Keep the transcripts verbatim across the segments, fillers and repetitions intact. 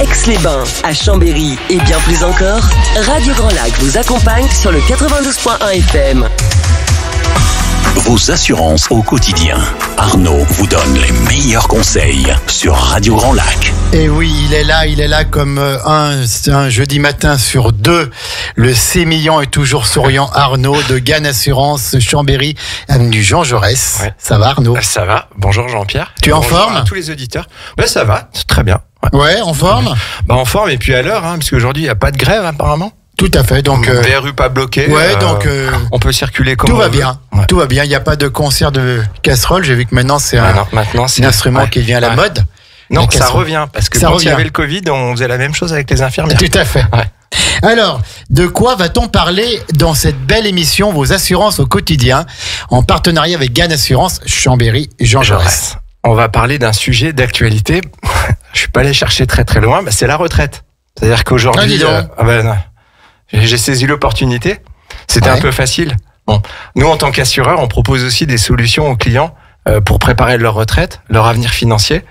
Aix-les-Bains, à Chambéry et bien plus encore, Radio Grand Lac vous accompagne sur le quatre-vingt-douze point un F M. Vos assurances au quotidien. Arnaud vous donne les meilleurs conseils sur Radio Grand Lac. Et oui, il est là, il est là comme un, un jeudi matin sur deux. Le sémillant et toujours souriant Arnaud de GAN Assurance Chambéry, avenue Jean Jaurès. Ouais. Ça va Arnaud? Ça va, bonjour Jean-Pierre. Tu es en forme? À tous les auditeurs. Ben, ça va, très bien. Ouais, ouais en forme ben, en forme et puis à l'heure, hein, parce qu'aujourd'hui il n'y a pas de grève apparemment. Tout à fait. Donc, euh, les rues pas bloquées. Ouais, euh, donc euh, on peut circuler comme tout on va veut. Bien. Ouais. Tout va bien. Il n'y a pas de concert de casserole. J'ai vu que maintenant c'est un, un instrument ouais. qui devient à la ouais. mode. Non, ça revient parce que ça quand revient. Il y avait le Covid, on faisait la même chose avec les infirmières. Tout à fait. Ouais. Alors, de quoi va-t-on parler dans cette belle émission Vos assurances au quotidien en partenariat avec GAN Assurance Chambéry Jean Jaurès. On va parler d'un sujet d'actualité. Je suis pas allé chercher très très loin. Bah, c'est la retraite. C'est-à-dire qu'aujourd'hui. Ah, euh, ben, j'ai saisi l'opportunité. C'était ouais. un peu facile. Bon. Nous, en tant qu'assureurs, on propose aussi des solutions aux clients euh, pour préparer leur retraite, leur avenir financier.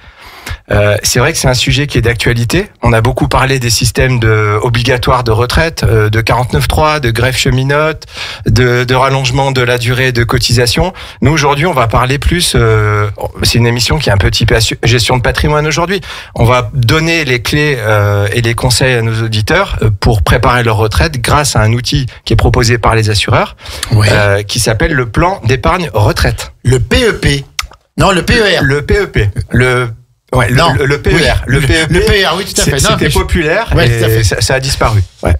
Euh, c'est vrai que c'est un sujet qui est d'actualité. On a beaucoup parlé des systèmes de, obligatoires de retraite, euh, de quarante-neuf trois, de grève cheminote, de, de rallongement de la durée de cotisation. Nous, aujourd'hui, on va parler plus... Euh, c'est une émission qui est un peu type gestion de patrimoine aujourd'hui. On va donner les clés euh, et les conseils à nos auditeurs pour préparer leur retraite grâce à un outil qui est proposé par les assureurs ouais. euh, qui s'appelle le plan d'épargne retraite. Le P E P. Non, le P E R. Le P E P. Le Ouais, non, le, le P E R, oui, le, P E P, le P E R, oui, tout à fait. C'était populaire ouais, et fait. Ça, ça a disparu. Ouais.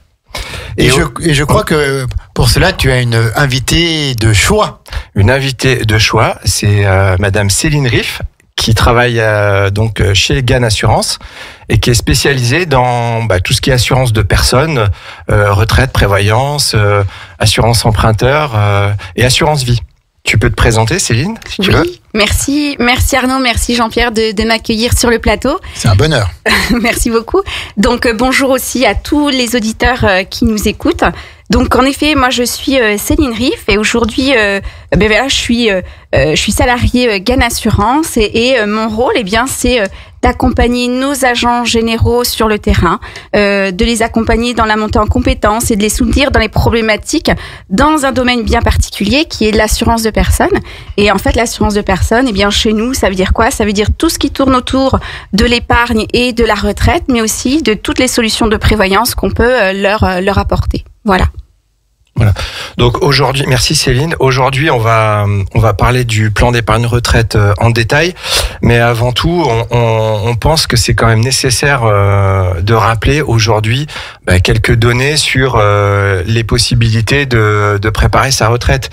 Et, et, je, et je crois ouais. que pour cela, tu as une invitée de choix. Une invitée de choix, c'est euh, Madame Céline Riff, qui travaille euh, donc chez GAN Assurance et qui est spécialisée dans bah, tout ce qui est assurance de personnes, euh, retraite, prévoyance, euh, assurance emprunteur euh, et assurance vie. Tu peux te présenter, Céline, si tu oui. veux. Merci, merci Arnaud, merci Jean-Pierre de, de m'accueillir sur le plateau. C'est un bonheur. Merci beaucoup. Donc bonjour aussi à tous les auditeurs euh, qui nous écoutent. Donc en effet, moi je suis euh, Céline Riff et aujourd'hui, euh, ben voilà, je suis, euh, je suis salariée euh, GAN Assurance et, et euh, mon rôle, eh bien, c'est euh, d'accompagner nos agents généraux sur le terrain, euh, de les accompagner dans la montée en compétences et de les soutenir dans les problématiques dans un domaine bien particulier qui est l'assurance de personnes. Et en fait, l'assurance de personnes, eh bien, chez nous, ça veut dire quoi? Ça veut dire tout ce qui tourne autour de l'épargne et de la retraite, mais aussi de toutes les solutions de prévoyance qu'on peut leur, leur apporter. Voilà. Voilà. Donc aujourd'hui, merci Céline. Aujourd'hui, on va on va parler du plan d'épargne retraite en détail, mais avant tout, on, on, on pense que c'est quand même nécessaire euh, de rappeler aujourd'hui bah, quelques données sur euh, les possibilités de, de préparer sa retraite.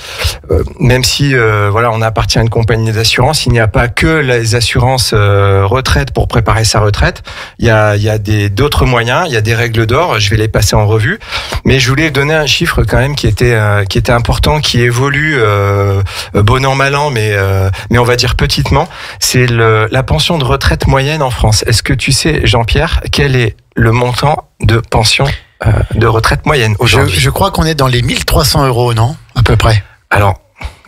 Euh, même si euh, voilà, on appartient à une compagnie d'assurance, il n'y a pas que les assurances euh, retraite pour préparer sa retraite. Il y a il y a des d'autres moyens, il y a des règles d'or. Je vais les passer en revue, mais je voulais donner un chiffre quand même. Qui était euh, qui était important, qui évolue euh, bon an mal an, mais euh, mais on va dire petitement, c'est la pension de retraite moyenne en France. Est-ce que tu sais, Jean-Pierre, quel est le montant de pension euh, de retraite moyenne aujourd'hui? Je, je crois qu'on est dans les mille trois cents euros, non? À peu près. Alors,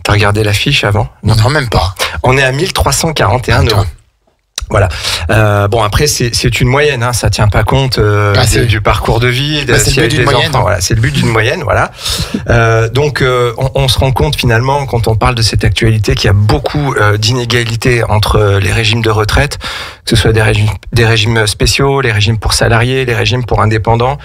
t'as regardé la fiche avant? Non, non, même pas. On est à mille trois cent quarante et un euros. Voilà. Euh, bon après c'est une moyenne, hein, ça tient pas compte euh, ah, de, du parcours de vie, de, bah, si avec des enfants. Voilà, c'est le but d'une moyenne. Voilà. Euh, donc euh, on, on se rend compte finalement quand on parle de cette actualité qu'il y a beaucoup euh, d'inégalités entre les régimes de retraite, que ce soit des régimes, des régimes spéciaux, les régimes pour salariés, les régimes pour indépendants.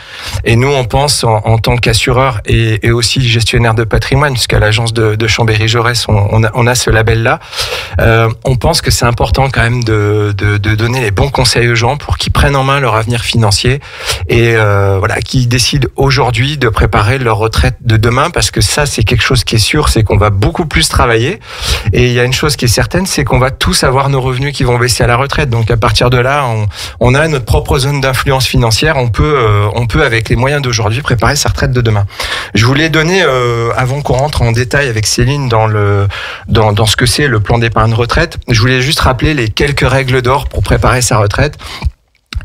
Et nous on pense en, en tant qu'assureur et, et aussi gestionnaire de patrimoine, puisqu'à l'agence de, de Chambéry-Jaurès on, on, a, on a ce label là. Euh, on pense que c'est important quand même de De, de donner les bons conseils aux gens pour qu'ils prennent en main leur avenir financier et euh, voilà, qu'ils décident aujourd'hui de préparer leur retraite de demain, parce que ça c'est quelque chose qui est sûr, c'est qu'on va beaucoup plus travailler et il y a une chose qui est certaine, c'est qu'on va tous avoir nos revenus qui vont baisser à la retraite. Donc à partir de là, on, on a notre propre zone d'influence financière, on peut, euh, on peut avec les moyens d'aujourd'hui préparer sa retraite de demain. Je voulais donner, euh, avant qu'on rentre en détail avec Céline dans, le, dans, dans ce que c'est le plan d'épargne retraite, je voulais juste rappeler les quelques règles d'or pour préparer sa retraite.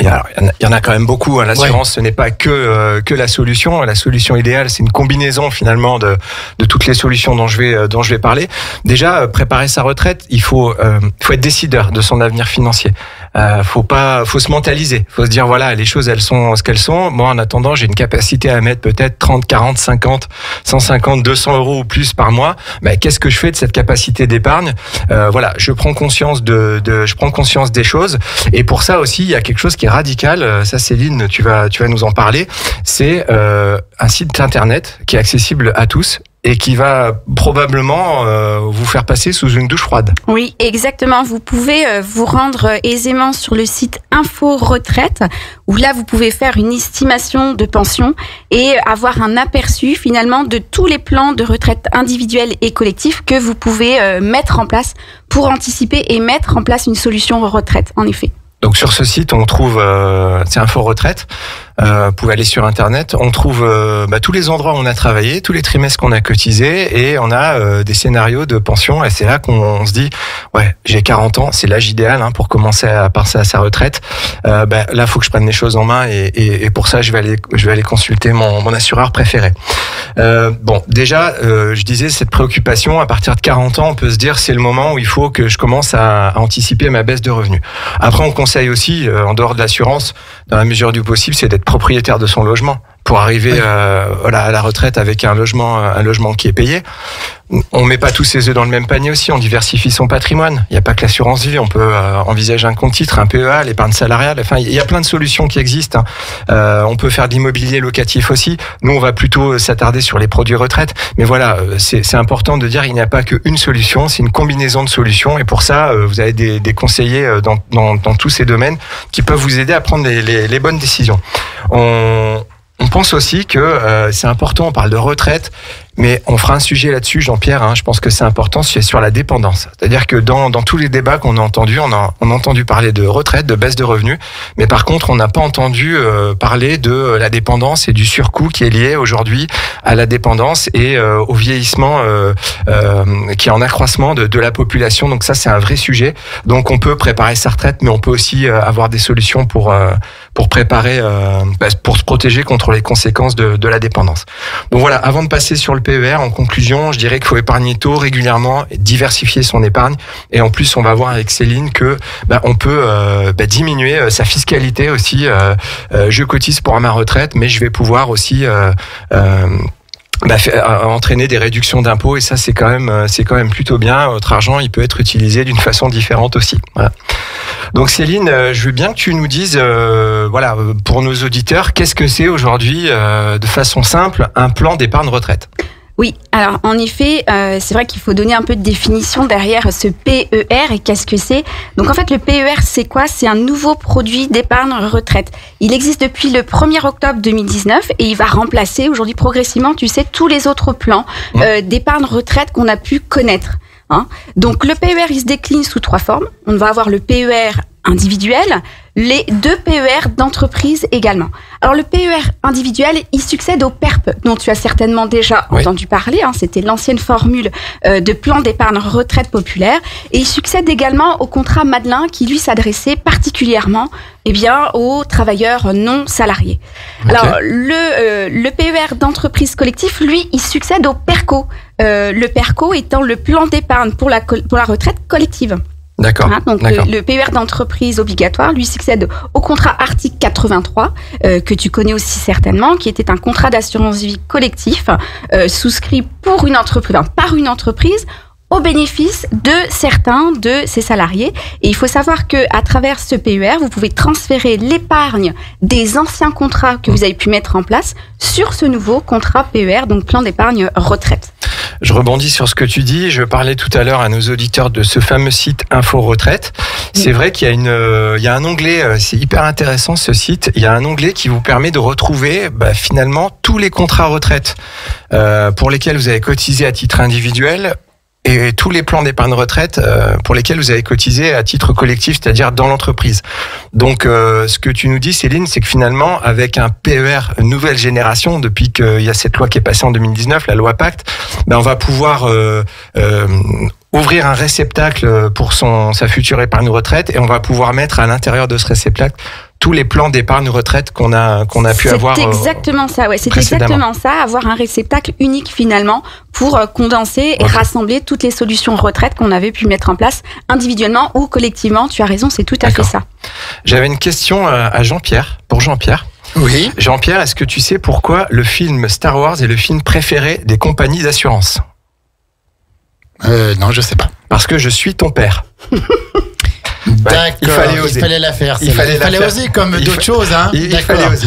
Il y, a, il y en a quand même beaucoup. Hein. L'assurance, ouais. ce n'est pas que euh, que la solution. La solution idéale, c'est une combinaison finalement de de toutes les solutions dont je vais euh, dont je vais parler. Déjà, euh, préparer sa retraite, il faut euh, faut être décideur de son avenir financier. Euh, faut pas, faut se mentaliser. Faut se dire voilà, les choses elles sont ce qu'elles sont. Moi, en attendant, j'ai une capacité à mettre peut-être trente, quarante, cinquante, cent cinquante, deux cents euros ou plus par mois. Ben, qu'est-ce que je fais de cette capacité d'épargne? euh, Voilà, je prends conscience de, de, je prends conscience des choses. Et pour ça aussi, il y a quelque chose qui est radical. Ça, Céline, tu vas, tu vas nous en parler. C'est euh, un site internet qui est accessible à tous. Et qui va probablement euh, vous faire passer sous une douche froide. Oui, exactement. Vous pouvez euh, vous rendre aisément sur le site Info Retraite, où là, vous pouvez faire une estimation de pension et avoir un aperçu, finalement, de tous les plans de retraite individuels et collectifs que vous pouvez euh, mettre en place pour anticiper et mettre en place une solution retraite, en effet. Donc sur ce site, on trouve, euh, c'est Info Retraite, euh, vous pouvez aller sur Internet, on trouve euh, bah, tous les endroits où on a travaillé, tous les trimestres qu'on a cotisé, et on a euh, des scénarios de pension, et c'est là qu'on se dit, ouais, j'ai quarante ans, c'est l'âge idéal hein, pour commencer à passer à sa retraite, euh, bah, là, il faut que je prenne les choses en main, et, et, et pour ça, je vais aller, je vais aller consulter mon, mon assureur préféré. Euh, bon, déjà, euh, je disais, cette préoccupation, à partir de quarante ans, on peut se dire, c'est le moment où il faut que je commence à, à anticiper ma baisse de revenus. Après, on conseille aussi, euh, en dehors de l'assurance, dans la mesure du possible, c'est d'être propriétaire de son logement pour arriver oui. euh, voilà, à la retraite avec un logement, un logement qui est payé. On met pas tous ses œufs dans le même panier aussi, on diversifie son patrimoine. Il n'y a pas que l'assurance vie, on peut euh, envisager un compte titre, un P E A, l'épargne salariale. Enfin, il y a plein de solutions qui existent. Hein. Euh, on peut faire de l'immobilier locatif aussi. Nous, on va plutôt s'attarder sur les produits retraite. Mais voilà, c'est, c'est important de dire qu'il n'y a pas qu'une solution, c'est une combinaison de solutions. Et pour ça, euh, vous avez des, des conseillers dans, dans, dans tous ces domaines qui peuvent vous aider à prendre les, les, les bonnes décisions. On... On pense aussi que euh, c'est important, on parle de retraite, mais on fera un sujet là-dessus, Jean-Pierre, hein, je pense que c'est important, c'est sur la dépendance. C'est-à-dire que dans, dans tous les débats qu'on a entendus, on a, on a entendu parler de retraite, de baisse de revenus, mais par contre, on n'a pas entendu euh, parler de la dépendance et du surcoût qui est lié aujourd'hui à la dépendance et euh, au vieillissement euh, euh, qui est en accroissement de, de la population. Donc ça, c'est un vrai sujet. Donc on peut préparer sa retraite, mais on peut aussi euh, avoir des solutions pour... Euh, pour préparer, euh, pour se protéger contre les conséquences de, de la dépendance. Donc voilà, avant de passer sur le P E R, en conclusion, je dirais qu'il faut épargner tôt, régulièrement, et diversifier son épargne. Et en plus, on va voir avec Céline que bah, on peut euh, bah, diminuer sa fiscalité aussi. Euh, euh, je cotise pour ma retraite, mais je vais pouvoir aussi... Euh, euh, Bah, fait, euh, entraîner des réductions d'impôts, et ça c'est quand même euh, c'est quand même plutôt bien. Votre argent, il peut être utilisé d'une façon différente aussi. Voilà. Donc Céline, euh, je veux bien que tu nous dises, euh, voilà, pour nos auditeurs, qu'est-ce que c'est aujourd'hui, euh, de façon simple, un plan d'épargne retraite? Oui, alors en effet, euh, c'est vrai qu'il faut donner un peu de définition derrière ce P E R et qu'est-ce que c'est. Donc en fait, le P E R, c'est quoi? C'est un nouveau produit d'épargne retraite. Il existe depuis le premier octobre deux mille dix-neuf et il va remplacer aujourd'hui progressivement, tu sais, tous les autres plans euh, d'épargne retraite qu'on a pu connaître. Hein. Donc le P E R, il se décline sous trois formes. On va avoir le P E R individuel, les deux P E R d'entreprise également. Alors le P E R individuel, il succède au P E R P, dont tu as certainement déjà oui. entendu parler, hein, c'était l'ancienne formule euh, de plan d'épargne retraite populaire, et il succède également au contrat Madelin qui lui s'adressait particulièrement eh bien, aux travailleurs non salariés. Okay. Alors le, euh, le P E R d'entreprise collectif, lui, il succède au PERCO, euh, le PERCO étant le plan d'épargne pour la, pour la retraite collective. D'accord. Hein, donc D'accord. Le, le P E R d'entreprise obligatoire lui succède au contrat article quatre-vingt-trois euh, que tu connais aussi certainement, qui était un contrat d'assurance vie collectif euh, souscrit pour une entreprise, enfin, par une entreprise, au bénéfice de certains de ses salariés. Et il faut savoir que à travers ce P E R, vous pouvez transférer l'épargne des anciens contrats que vous avez pu mettre en place sur ce nouveau contrat P E R, donc plan d'épargne retraite. Je rebondis sur ce que tu dis. Je parlais tout à l'heure à nos auditeurs de ce fameux site Info Retraite. C'est vrai qu'il y a une, euh, il y a un onglet, euh, c'est hyper intéressant ce site. Il y a un onglet qui vous permet de retrouver bah, finalement tous les contrats retraite euh, pour lesquels vous avez cotisé à titre individuel. Et tous les plans d'épargne retraite pour lesquels vous avez cotisé à titre collectif, c'est-à-dire dans l'entreprise. Donc, ce que tu nous dis, Céline, c'est que finalement, avec un P E R nouvelle génération, depuis qu'il y a cette loi qui est passée en deux mille dix-neuf, la loi Pacte, ben on va pouvoir euh, euh, ouvrir un réceptacle pour son, sa future épargne retraite, et on va pouvoir mettre à l'intérieur de ce réceptacle tous les plans d'épargne retraite qu'on a, qu'on a pu c'est avoir. C'est exactement euh, ça, ouais. C'est exactement ça, avoir un réceptacle unique finalement pour euh, condenser et okay. rassembler toutes les solutions retraite qu'on avait pu mettre en place individuellement ou collectivement. Tu as raison, c'est tout à D'accord. fait ça. J'avais une question à Jean-Pierre, pour Jean-Pierre. Oui. Jean-Pierre, est-ce que tu sais pourquoi le film Star Wars est le film préféré des compagnies d'assurance ? Euh, non, je sais pas. Parce que je suis ton père. D'accord, il fallait, oser. il fallait la faire. Il fallait, il fallait la oser faire. Comme d'autres fa... choses. Hein. Il, il fallait oser.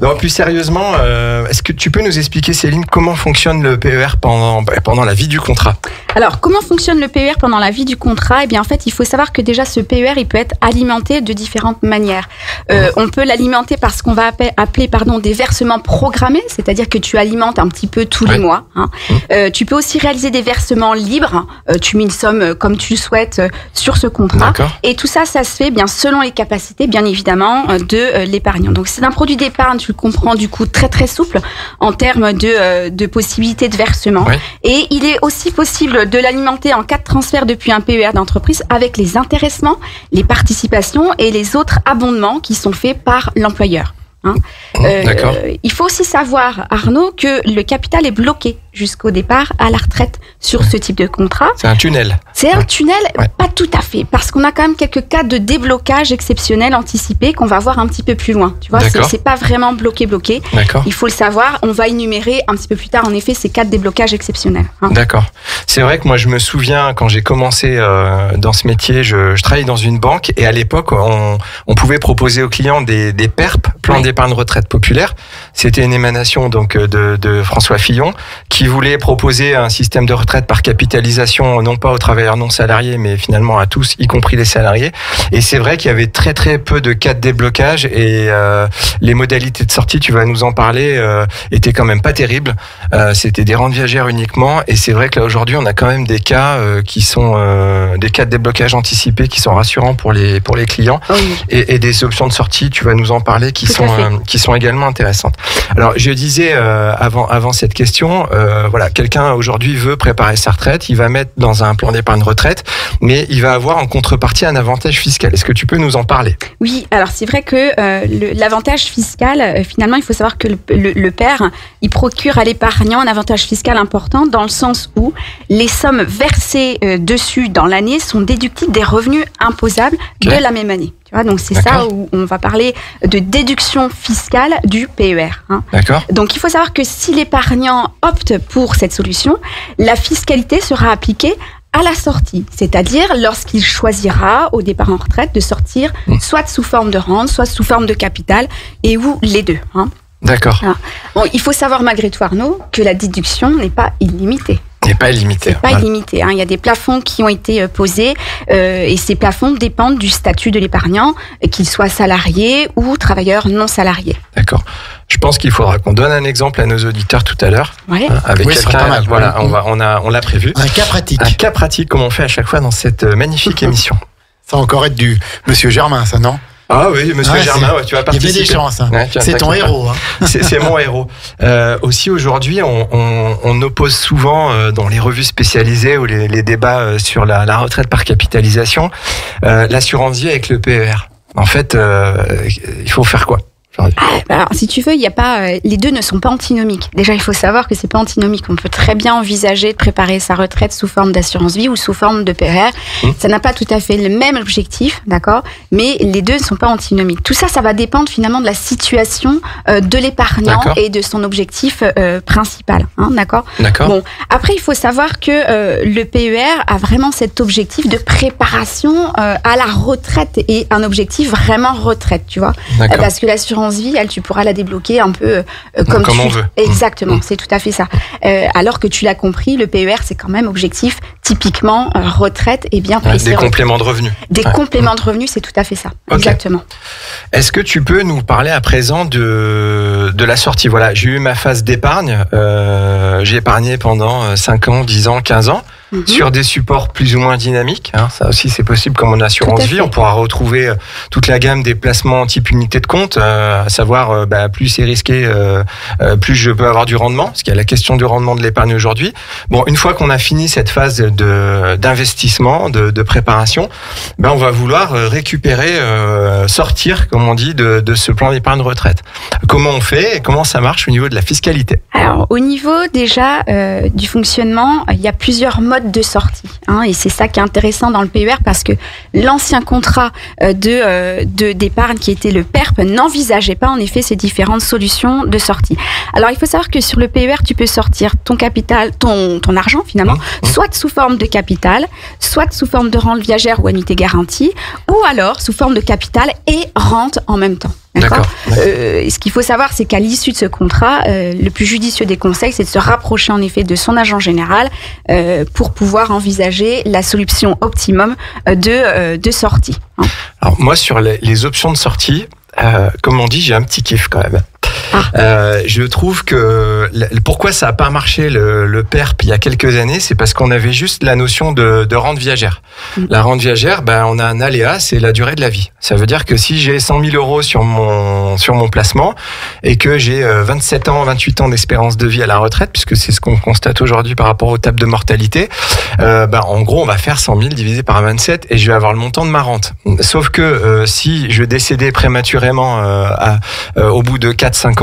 Non, plus sérieusement, euh, est-ce que tu peux nous expliquer, Céline, comment fonctionne le P E R pendant, pendant la vie du contrat ? Alors, comment fonctionne le P E R pendant la vie du contrat ? Eh bien, en fait, il faut savoir que déjà, ce P E R, il peut être alimenté de différentes manières. Euh, on peut l'alimenter par ce qu'on va appeler pardon, des versements programmés, c'est-à-dire que tu alimentes un petit peu tous ouais. les mois. Hein. Mmh. Euh, tu peux aussi réaliser des versements libres. Euh, tu mets une somme comme tu le souhaites euh, sur ce contrat. D'accord. Et tout ça, ça se fait bien selon les capacités, bien évidemment, de euh, l'épargnant. Donc, c'est un produit d'épargne, tu le comprends, du coup, très, très souple en termes de, euh, de possibilités de versement. Oui. Et il est aussi possible de l'alimenter en cas de transfert depuis un P E R d'entreprise avec les intéressements, les participations et les autres abondements qui sont faits par l'employeur. Hein. Euh, euh, il faut aussi savoir, Arnaud, que le capital est bloqué jusqu'au départ à la retraite sur ouais. ce type de contrat. C'est un tunnel. C'est un tunnel, ouais. pas tout à fait, parce qu'on a quand même quelques cas de déblocage exceptionnel anticipé qu'on va voir un petit peu plus loin. Tu vois, c'est, c'est pas vraiment bloqué, bloqué. D'accord. Il faut le savoir. On va énumérer un petit peu plus tard, en effet, ces cas de déblocage exceptionnels. Hein. D'accord. C'est vrai que moi, je me souviens quand j'ai commencé euh, dans ce métier, je, je travaillais dans une banque et à l'époque, on, on pouvait proposer aux clients des, des P E R P, plans ouais. d'épargne retraite populaire. C'était une émanation donc de, de François Fillon qui Qui voulait proposer un système de retraite par capitalisation, non pas aux travailleurs non salariés, mais finalement à tous, y compris les salariés. Et c'est vrai qu'il y avait très très peu de cas de déblocage et euh, les modalités de sortie, tu vas nous en parler, euh, étaient quand même pas terribles. Euh, c'était des rentes viagères uniquement. Et c'est vrai que là aujourd'hui, on a quand même des cas euh, qui sont euh, des cas de déblocage anticipés qui sont rassurants pour les pour les clients oh oui. et, et des options de sortie, tu vas nous en parler, qui Tout sont euh, qui sont également intéressantes. Alors je disais euh, avant avant cette question. Euh, Voilà, quelqu'un aujourd'hui veut préparer sa retraite, il va mettre dans un plan d'épargne retraite, mais il va avoir en contrepartie un avantage fiscal. Est-ce que tu peux nous en parler ? Oui, alors c'est vrai que euh, le, l'avantage fiscal, euh, finalement, il faut savoir que le, le, le P E R, il procure à l'épargnant un avantage fiscal important dans le sens où les sommes versées euh, dessus dans l'année sont déductibles des revenus imposables okay. de la même année. Donc c'est D'accord. ça où on va parler de déduction fiscale du P E R. Hein. D'accord. Donc il faut savoir que si l'épargnant opte pour cette solution, la fiscalité sera appliquée à la sortie, c'est-à-dire lorsqu'il choisira au départ en retraite de sortir mmh. soit sous forme de rente, soit sous forme de capital, et ou les deux. Hein. D'accord. Alors, bon, il faut savoir malgré tout, Arnaud, que la déduction n'est pas illimitée. C'est pas illimité. C'est pas voilà. illimité. Hein. Il y a des plafonds qui ont été posés euh, et ces plafonds dépendent du statut de l'épargnant, qu'il soit salarié ou travailleur non salarié. D'accord. Je pense qu'il faudra qu'on donne un exemple à nos auditeurs tout à l'heure. Ouais. Hein, avec oui, quelqu'un. Voilà, on, va, on, a, on l'a prévu. Un cas pratique. Un cas pratique, comme on fait à chaque fois dans cette magnifique émission. Ça va encore être du Monsieur Germain, ça, non ? Ah oui, Monsieur ouais, Germain, ouais, tu vas participer. Il y avait des chances. Hein. Ouais, c'est ton héros. Hein. C'est, c'est mon héros. Euh, aussi, aujourd'hui, on, on, on oppose souvent euh, dans les revues spécialisées ou les, les débats euh, sur la, la retraite par capitalisation, euh, l'assurance vie avec le P E R. En fait, euh, il faut faire quoi ? Alors, si tu veux, il y a pas. Euh, les deux ne sont pas antinomiques. Déjà, il faut savoir que c'est pas antinomique. On peut très bien envisager de préparer sa retraite sous forme d'assurance vie ou sous forme de P E R. Mmh. Ça n'a pas tout à fait le même objectif, d'accord ? Mais les deux ne sont pas antinomiques. Tout ça, ça va dépendre finalement de la situation euh, de l'épargnant d'accord. et de son objectif euh, principal, hein, d'accord ? D'accord. Bon, après, il faut savoir que euh, le P E R a vraiment cet objectif de préparation euh, à la retraite et un objectif vraiment retraite, tu vois ? D'accord. Parce que l'assurance vie, elle, tu pourras la débloquer un peu euh, comme, comme tu on veut. Exactement, mmh. c'est tout à fait ça. Euh, alors que tu l'as compris, le P E R, c'est quand même objectif typiquement euh, retraite et bien précis. Des compléments de revenus. Des ouais. compléments mmh. de revenus, c'est tout à fait ça. Okay. Exactement. Est-ce que tu peux nous parler à présent de, de la sortie ? Voilà, j'ai eu ma phase d'épargne. Euh, j'ai épargné pendant cinq ans, dix ans, quinze ans. mmh. sur des supports plus ou moins dynamiques. Hein, ça aussi, c'est possible comme en assurance vie. On pourra retrouver euh, toute la gamme des placements type unité de compte, euh, à savoir euh, bah, plus c'est risqué, euh, euh, plus je peux avoir du rendement, parce qu'il y a la question du rendement de l'épargne aujourd'hui. Bon, une fois qu'on a fini cette phase de, d'investissement, de, de préparation, ben, on va vouloir récupérer, euh, sortir, comme on dit, de, de ce plan d'épargne retraite. Comment on fait et comment ça marche au niveau de la fiscalité? Alors, au niveau déjà euh, du fonctionnement, il y a plusieurs modes de sortie. Hein, et c'est ça qui est intéressant dans le P E R, parce que l'ancien contrat euh, de, euh, de, d'épargne qui était le P E R P n'envisageait pas en effet ces différentes solutions de sortie. Alors, il faut savoir que sur le P E R, tu peux sortir ton capital, ton, ton argent finalement, mmh. soit sous forme de capital, soit sous forme de rente viagère ou annuité garantie, ou alors sous forme de capital et rente en même temps. D'accord. Euh, ce qu'il faut savoir, c'est qu'à l'issue de ce contrat, euh, le plus judicieux des conseils, c'est de se rapprocher en effet de son agent général euh, pour pouvoir envisager la solution optimum de, euh, de sortie. Hein. Alors moi, sur les, les options de sortie, euh, comme on dit, j'ai un petit kiff quand même. Ah. Euh, je trouve que pourquoi ça n'a pas marché le, le P E R P il y a quelques années, c'est parce qu'on avait juste la notion de, de rente viagère. Mmh. La rente viagère, ben, on a un aléa, c'est la durée de la vie. Ça veut dire que si j'ai cent mille euros sur mon, sur mon placement et que j'ai vingt-sept ans, vingt-huit ans d'espérance de vie à la retraite, puisque c'est ce qu'on constate aujourd'hui par rapport aux tables de mortalité, euh, ben, en gros, on va faire cent mille divisé par vingt-sept et je vais avoir le montant de ma rente. Sauf que euh, si je décédais prématurément euh, à, euh, au bout de quatre cinq ans,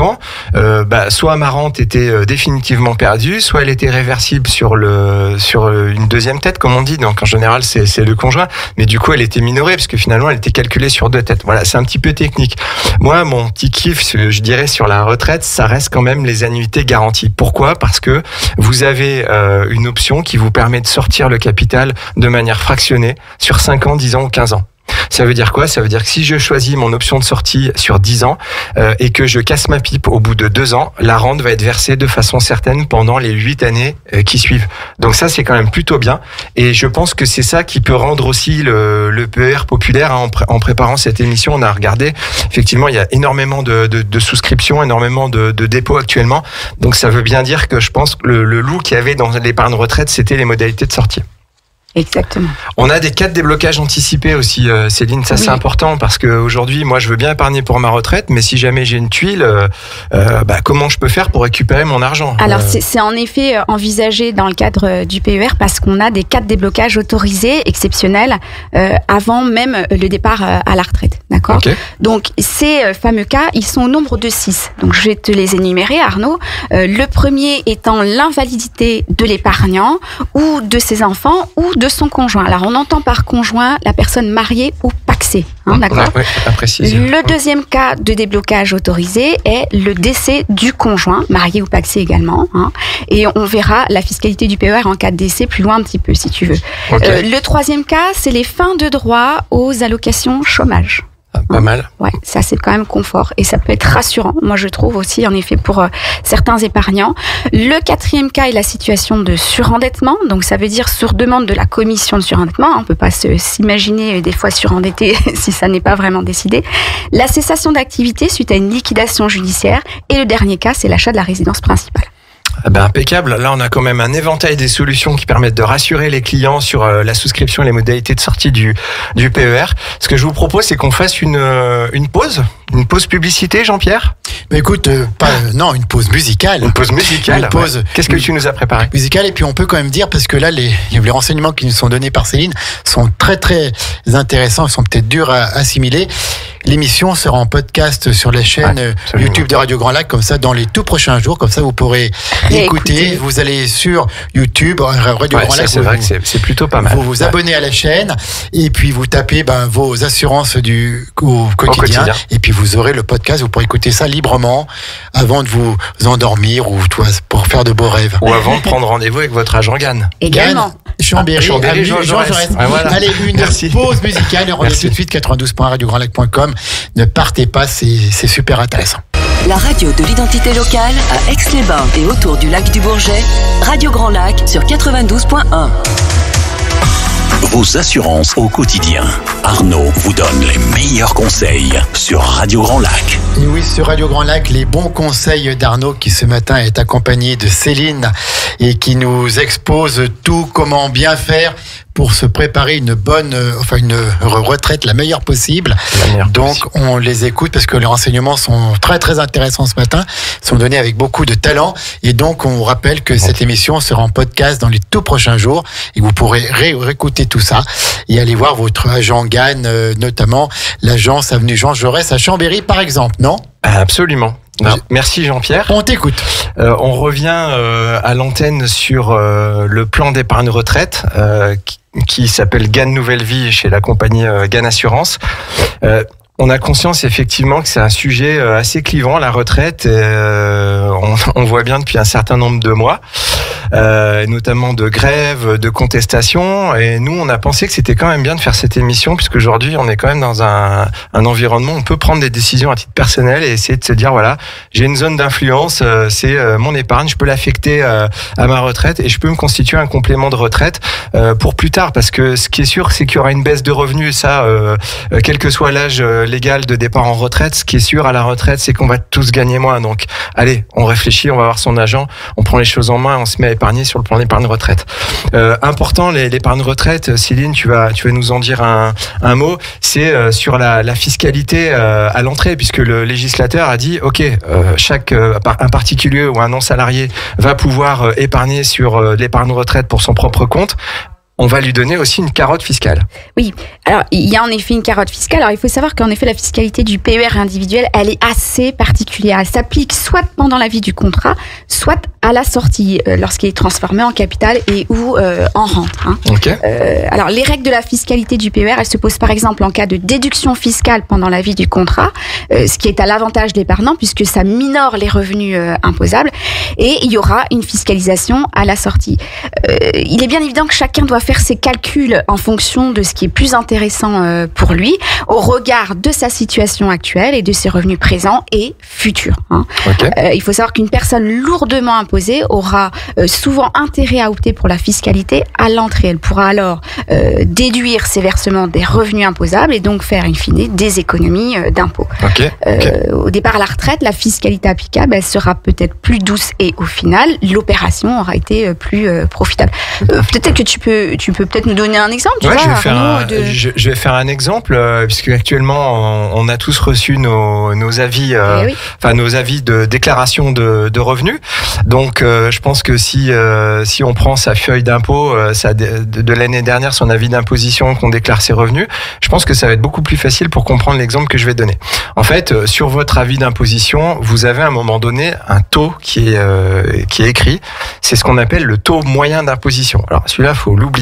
euh, bah, soit ma rente était définitivement perdue, soit elle était réversible sur, le, sur une deuxième tête, comme on dit. Donc en général, c'est, c'est le conjoint. Mais du coup, elle était minorée, parce que finalement, elle était calculée sur deux têtes. Voilà, c'est un petit peu technique. Moi, mon petit kiff, je dirais, sur la retraite, ça reste quand même les annuités garanties. Pourquoi? Parce que vous avez euh, une option qui vous permet de sortir le capital de manière fractionnée sur cinq ans, dix ans ou quinze ans. Ça veut dire quoi? Ça veut dire que si je choisis mon option de sortie sur dix ans euh, et que je casse ma pipe au bout de deux ans, la rente va être versée de façon certaine pendant les huit années euh, qui suivent. Donc ça, c'est quand même plutôt bien. Et je pense que c'est ça qui peut rendre aussi le, le P E R populaire. Hein. En, pré- en préparant cette émission, on a regardé. Effectivement, il y a énormément de, de, de souscriptions, énormément de, de dépôts actuellement. Donc ça veut bien dire que je pense que le, le loup qu'il y avait dans l'épargne retraite, c'était les modalités de sortie. Exactement. On a des cas de déblocage anticipé aussi, Céline, ça oui. c'est important, parce qu'aujourd'hui, moi je veux bien épargner pour ma retraite, mais si jamais j'ai une tuile, euh, bah, comment je peux faire pour récupérer mon argent? Alors euh... c'est, c'est en effet envisagé dans le cadre du P E R, parce qu'on a des cas de déblocage autorisés, exceptionnels, euh, avant même le départ à la retraite. D'accord. Okay. Donc ces fameux cas, ils sont au nombre de six. Donc je vais te les énumérer, Arnaud. Euh, le premier étant l'invalidité de l'épargnant ou de ses enfants ou de son conjoint. Alors, on entend par conjoint la personne mariée ou pacsée. Hein, d'accord ? Ouais, à préciser. Le deuxième cas de déblocage autorisé est le décès du conjoint, marié ou pacsé également. Hein, et on verra la fiscalité du P E R en cas de décès plus loin un petit peu, si tu veux. Okay. Euh, le troisième cas, c'est les fins de droit aux allocations chômage. Ah, pas mal. Ouais, ça c'est quand même confort et ça peut être rassurant. Moi je trouve aussi en effet pour euh, certains épargnants. Le quatrième cas est la situation de surendettement. Donc ça veut dire sur demande de la commission de surendettement. Hein, on peut pas se, s'imaginer des fois surendetté si ça n'est pas vraiment décidé. La cessation d'activité suite à une liquidation judiciaire. Et le dernier cas, c'est l'achat de la résidence principale. Ben, impeccable. Là, on a quand même un éventail des solutions qui permettent de rassurer les clients sur euh, la souscription et les modalités de sortie du, du P E R. Ce que je vous propose, c'est qu'on fasse une, euh, une pause. Une pause publicité, Jean-Pierre? Mais écoute, euh, pas, euh, non, une pause musicale. Une pause musicale. Une pause, ouais. Qu'est-ce que tu nous as préparé? Musicale, et puis on peut quand même dire, parce que là, les, les renseignements qui nous sont donnés par Céline sont très, très intéressants, ils sont peut-être durs à assimiler. L'émission sera en podcast sur la chaîne ouais, YouTube de Radio Grand Lac, comme ça, dans les tout prochains jours, comme ça, vous pourrez écouter. Écoutez. Vous allez sur YouTube, Radio ouais, Grand Lac. C'est vrai vous, que c'est, c'est plutôt pas mal. Vous vous ouais. abonnez à la chaîne, et puis vous tapez ben, vos assurances du, au, quotidien, au quotidien, et puis vous Vous aurez le podcast, vous pourrez écouter ça librement avant de vous endormir ou pour faire de beaux rêves. Ou avant de prendre rendez-vous avec votre agent GAN. Et GAN, Chambéry, Chambéry, Jean Jaurès. Ah, voilà. Allez, une Merci. pause musicale et rendez-vous tout de suite quatre-vingt-douze point radio grand lac point com. Ne partez pas, c'est, c'est super intéressant. La radio de l'identité locale à Aix-les-Bains et autour du lac du Bourget, Radio Grand Lac sur quatre-vingt-douze point un. Vos assurances au quotidien. Arnaud vous donne les meilleurs conseils sur Radio Grand Lac. Et oui, sur Radio Grand Lac, les bons conseils d'Arnaud qui ce matin est accompagné de Céline et qui nous expose tout, comment bien faire pour se préparer une bonne, enfin une retraite la meilleure possible. La meilleure Donc possible. On les écoute parce que les renseignements sont très très intéressants ce matin, sont donnés avec beaucoup de talent et donc on vous rappelle que bon. cette émission sera en podcast dans les tout prochains jours et vous pourrez ré- réécouter tout ça et aller voir votre agent GAN, notamment l'agence avenue Jean Jaurès à Chambéry par exemple, non ? Absolument. Non. Merci Jean-Pierre. On t'écoute. Euh, on revient euh, à l'antenne sur euh, le plan d'épargne retraite euh, qui, qui s'appelle GAN Nouvelle Vie chez la compagnie euh, GAN Assurance. Euh, On a conscience effectivement que c'est un sujet assez clivant, la retraite. Et euh, on, on voit bien depuis un certain nombre de mois, euh, notamment de grèves, de contestations. Et nous, on a pensé que c'était quand même bien de faire cette émission, puisqu'aujourd'hui, on est quand même dans un, un environnement où on peut prendre des décisions à titre personnel et essayer de se dire, voilà, j'ai une zone d'influence, euh, c'est euh, mon épargne, je peux l'affecter euh, à ma retraite et je peux me constituer un complément de retraite euh, pour plus tard. Parce que ce qui est sûr, c'est qu'il y aura une baisse de revenus, ça, euh, quel que soit l'âge euh, légal de départ en retraite. Ce qui est sûr à la retraite, c'est qu'on va tous gagner moins. Donc, allez, on réfléchit, on va voir son agent, on prend les choses en main, on se met à épargner sur le plan d'épargne retraite. Euh, important, l'épargne retraite, Céline, tu vas, tu vas nous en dire un, un mot, c'est euh, sur la, la fiscalité euh, à l'entrée, puisque le législateur a dit, ok, euh, chaque euh, un particulier ou un non-salarié va pouvoir euh, épargner sur euh, l'épargne retraite pour son propre compte. On va lui donner aussi une carotte fiscale. Oui, alors il y a en effet une carotte fiscale. Alors il faut savoir qu'en effet la fiscalité du P E R individuel, elle est assez particulière. Elle s'applique soit pendant la vie du contrat, soit à la sortie, euh, lorsqu'il est transformé en capital et ou euh, en rente. Hein. Okay. Euh, alors les règles de la fiscalité du P E R, elles se posent par exemple en cas de déduction fiscale pendant la vie du contrat, euh, ce qui est à l'avantage de l'épargnant puisque ça minore les revenus euh, imposables et il y aura une fiscalisation à la sortie. Euh, il est bien évident que chacun doit faire faire ses calculs en fonction de ce qui est plus intéressant pour lui, au regard de sa situation actuelle et de ses revenus présents et futurs. Hein. Okay. Euh, il faut savoir qu'une personne lourdement imposée aura euh, souvent intérêt à opter pour la fiscalité à l'entrée. Elle pourra alors euh, déduire ses versements des revenus imposables et donc faire in fine des économies euh, d'impôts. Okay. Okay. Euh, au départ à la retraite, la fiscalité applicable elle sera peut-être plus douce et au final, l'opération aura été plus euh, profitable. Euh, peut-être que tu peux Tu peux peut-être nous donner un exemple, tu ouais, vois, je, vais faire un, de... je, je vais faire un exemple, euh, puisque actuellement, on, on a tous reçu nos, nos avis, euh, oui. enfin nos avis de déclaration de, de revenus. Donc, euh, je pense que si euh, si on prend sa feuille d'impôt, euh, sa, de, de l'année dernière, son avis d'imposition, qu'on déclare ses revenus, je pense que ça va être beaucoup plus facile pour comprendre l'exemple que je vais donner. En fait, euh, sur votre avis d'imposition, vous avez à un moment donné un taux qui est euh, qui est écrit. C'est ce qu'on appelle le taux moyen d'imposition. Alors, celui-là, faut l'oublier.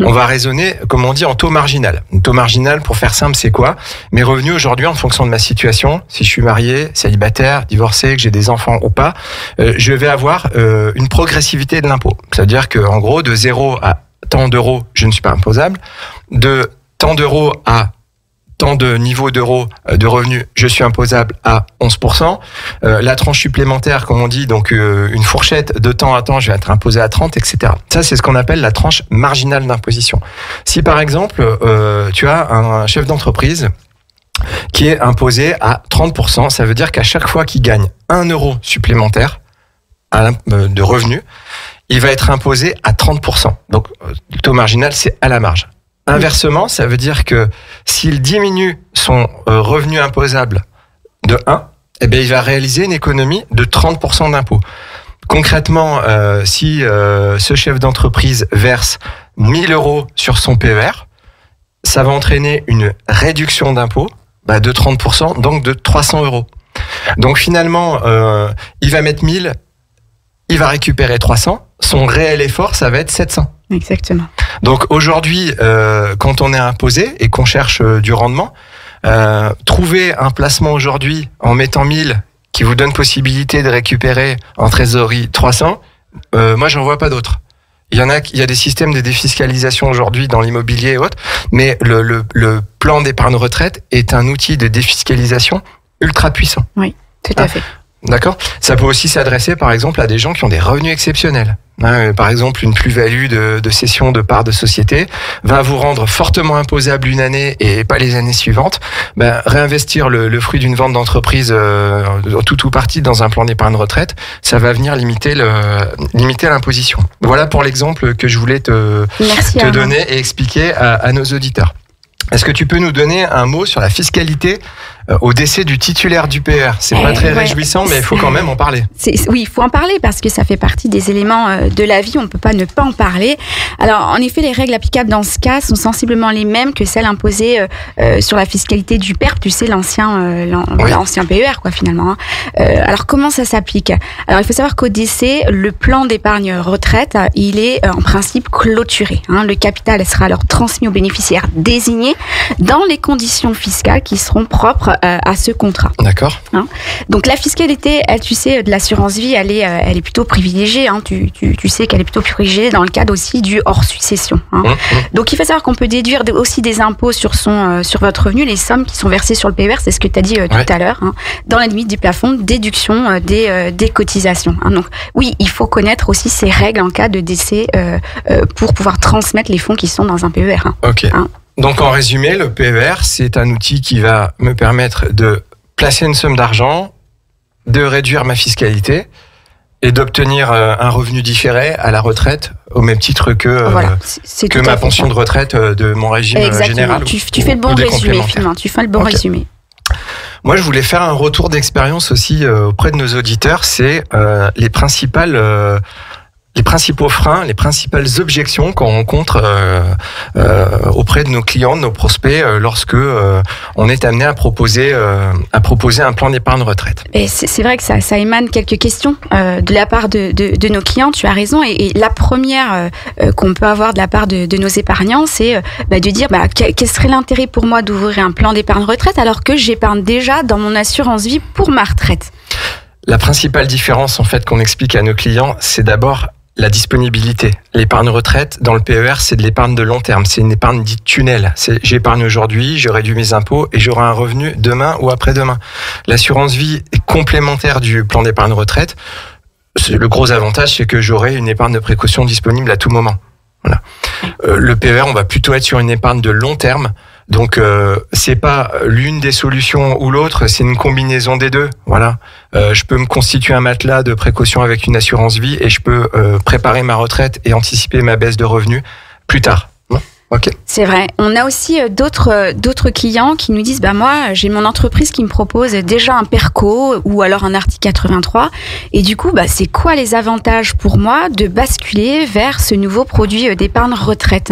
On va raisonner, comme on dit, en taux marginal. Un taux marginal, pour faire simple, c'est quoi ? Mes revenus aujourd'hui, en fonction de ma situation, si je suis marié, célibataire, divorcé, que j'ai des enfants ou pas, euh, je vais avoir euh, une progressivité de l'impôt. C'est-à-dire qu'en gros, de zéro à tant d'euros, je ne suis pas imposable. De tant d'euros à tant de niveaux d'euros de revenus, je suis imposable à onze pour cent. Euh, la tranche supplémentaire, comme on dit, donc euh, une fourchette de temps à temps, je vais être imposé à trente, et cetera. Ça, c'est ce qu'on appelle la tranche marginale d'imposition. Si, par exemple, euh, tu as un chef d'entreprise qui est imposé à trente pour cent, ça veut dire qu'à chaque fois qu'il gagne un euro supplémentaire de revenus, il va être imposé à trente pour cent. Donc, le taux marginal, c'est à la marge. Inversement, ça veut dire que s'il diminue son revenu imposable de un, eh bien, il va réaliser une économie de trente pour cent d'impôt. Concrètement, euh, si euh, ce chef d'entreprise verse mille euros sur son P E R, ça va entraîner une réduction d'impôt bah, de trente pour cent, donc de trois cents euros. Donc finalement, euh, il va mettre mille, il va récupérer trois cents, son réel effort, ça va être sept cents. Exactement. Donc aujourd'hui, euh, quand on est imposé et qu'on cherche euh, du rendement, euh, trouver un placement aujourd'hui en mettant mille qui vous donne possibilité de récupérer en trésorerie trois cents, euh, moi, j'en vois pas d'autres. Il y en a, il y a des systèmes de défiscalisation aujourd'hui dans l'immobilier et autres, mais le, le, le plan d'épargne retraite est un outil de défiscalisation ultra puissant. Oui, tout à fait. Ah, D'accord. Ça peut aussi s'adresser, par exemple, à des gens qui ont des revenus exceptionnels. Hein, par exemple, une plus-value de, de cession de parts de société va vous rendre fortement imposable une année et pas les années suivantes. Ben, réinvestir le, le fruit d'une vente d'entreprise euh, tout ou partie dans un plan d'épargne retraite, ça va venir limiter le, limiter l'imposition. Voilà pour l'exemple que je voulais te, te donner et expliquer à, à nos auditeurs. Est-ce que tu peux nous donner un mot sur la fiscalité au décès du titulaire du P E R? C'est pas très ouais, réjouissant, mais il faut quand même en parler. Oui, il faut en parler parce que ça fait partie des éléments de la vie, on ne peut pas ne pas en parler. Alors, en effet, les règles applicables dans ce cas sont sensiblement les mêmes que celles imposées euh, sur la fiscalité du P E R P, tu sais, l'ancien euh, oui. l'ancien P E R, quoi, finalement. Hein. Euh, alors, comment ça s'applique? Alors, il faut savoir qu'au décès, le plan d'épargne retraite, il est euh, en principe clôturé. Hein. Le capital sera alors transmis aux bénéficiaires désignés dans les conditions fiscales qui seront propres à ce contrat. D'accord. Hein? Donc la fiscalité, elle, tu sais, de l'assurance vie, elle est, elle est plutôt privilégiée. Hein? Tu, tu, tu sais qu'elle est plutôt privilégiée dans le cadre aussi du hors succession. Hein? Mmh, mmh. Donc il faut savoir qu'on peut déduire aussi des impôts sur son, euh, sur votre revenu, les sommes qui sont versées sur le P E R, c'est ce que tu as dit euh, tout ouais. à l'heure, hein? Dans la limite du plafond de déduction euh, des, euh, des cotisations. Hein? Donc oui, il faut connaître aussi ces règles en cas de décès euh, euh, pour pouvoir transmettre les fonds qui sont dans un P E R. Hein? Ok. Hein? Donc en résumé, le P E R, c'est un outil qui va me permettre de placer une somme d'argent, de réduire ma fiscalité et d'obtenir un revenu différé à la retraite, au même titre que, voilà, euh, que ma pension ça. de retraite de mon régime Exactement. général. Tu, tu ou, fais le bon résumé, finalement. Tu fais le bon okay. résumé. Moi, je voulais faire un retour d'expérience aussi euh, auprès de nos auditeurs, c'est euh, les principales... Euh, les principaux freins, les principales objections qu'on rencontre euh, euh, auprès de nos clients, de nos prospects, euh, lorsque euh, on est amené à proposer, euh, à proposer un plan d'épargne retraite. Et c'est vrai que ça, ça émane quelques questions euh, de la part de, de, de nos clients, tu as raison. Et, et la première euh, qu'on peut avoir de la part de, de nos épargnants, c'est euh, bah, de dire bah, quel serait l'intérêt pour moi d'ouvrir un plan d'épargne retraite alors que j'épargne déjà dans mon assurance vie pour ma retraite. La principale différence en fait qu'on explique à nos clients, c'est d'abord la disponibilité. L'épargne retraite, dans le P E R, c'est de l'épargne de long terme. C'est une épargne dite tunnel. C'est j'épargne aujourd'hui, je réduis mes impôts et j'aurai un revenu demain ou après-demain. L'assurance vie est complémentaire du plan d'épargne retraite. Le gros avantage, c'est que j'aurai une épargne de précaution disponible à tout moment. Voilà. Euh, le P E R, on va plutôt être sur une épargne de long terme. Donc, euh, c'est pas l'une des solutions ou l'autre, c'est une combinaison des deux. Voilà. Euh, je peux me constituer un matelas de précaution avec une assurance vie et je peux euh, préparer ma retraite et anticiper ma baisse de revenus plus tard. Okay. C'est vrai. On a aussi d'autres d'autres clients qui nous disent bah moi j'ai mon entreprise qui me propose déjà un PERCO ou alors un article quatre-vingt-trois et du coup bah c'est quoi les avantages pour moi de basculer vers ce nouveau produit d'épargne retraite?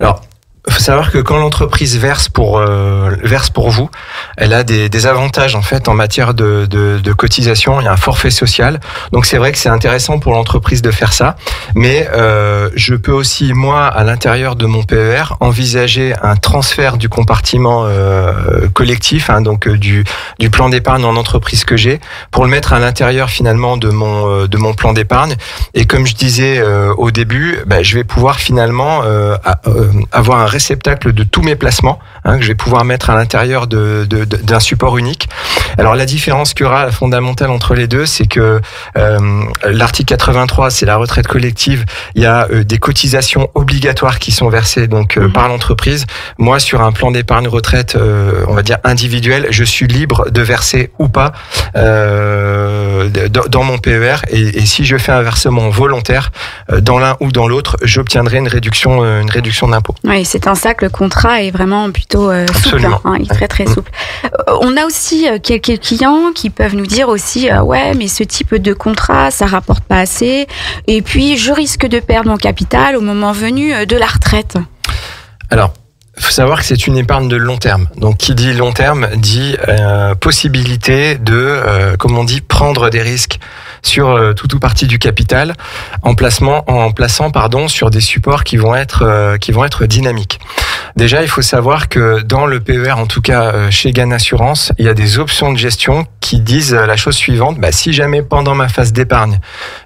Alors il faut savoir que quand l'entreprise verse pour euh, verse pour vous, elle a des, des avantages en fait en matière de, de, de cotisation. Il y a un forfait social, donc c'est vrai que c'est intéressant pour l'entreprise de faire ça. Mais euh, je peux aussi moi à l'intérieur de mon P E R envisager un transfert du compartiment euh, collectif, hein, donc du du plan d'épargne en entreprise que j'ai, pour le mettre à l'intérieur finalement de mon euh, de mon plan d'épargne. Et comme je disais euh, au début, bah, je vais pouvoir finalement euh, à, euh, avoir un réceptacle de tous mes placements hein, que je vais pouvoir mettre à l'intérieur de, de, de, d'un support unique. Alors la différence qu'il y aura, la fondamentale entre les deux, c'est que euh, l'article quatre-vingt-trois, c'est la retraite collective. Il y a euh, des cotisations obligatoires qui sont versées donc euh, mmh. par l'entreprise. Moi, sur un plan d'épargne retraite, euh, on va dire individuel, je suis libre de verser ou pas euh, dans, dans mon P E R. Et, et si je fais un versement volontaire euh, dans l'un ou dans l'autre, j'obtiendrai une réduction, euh, une réduction d'impôt. Oui, c'est en ça que le contrat est vraiment plutôt euh, souple, hein, il est très très souple. Euh, on a aussi euh, quelques clients qui peuvent nous dire aussi euh, ouais mais ce type de contrat ça rapporte pas assez et puis je risque de perdre mon capital au moment venu euh, de la retraite. Alors il faut savoir que c'est une épargne de long terme. Donc, qui dit long terme dit euh, possibilité de, euh, comme on dit, prendre des risques sur euh, tout ou partie du capital en, placement, en plaçant pardon, sur des supports qui vont être, euh, qui vont être dynamiques. Déjà, il faut savoir que dans le P E R, en tout cas euh, chez GAN Assurance, il y a des options de gestion qui disent la chose suivante, bah, si jamais pendant ma phase d'épargne,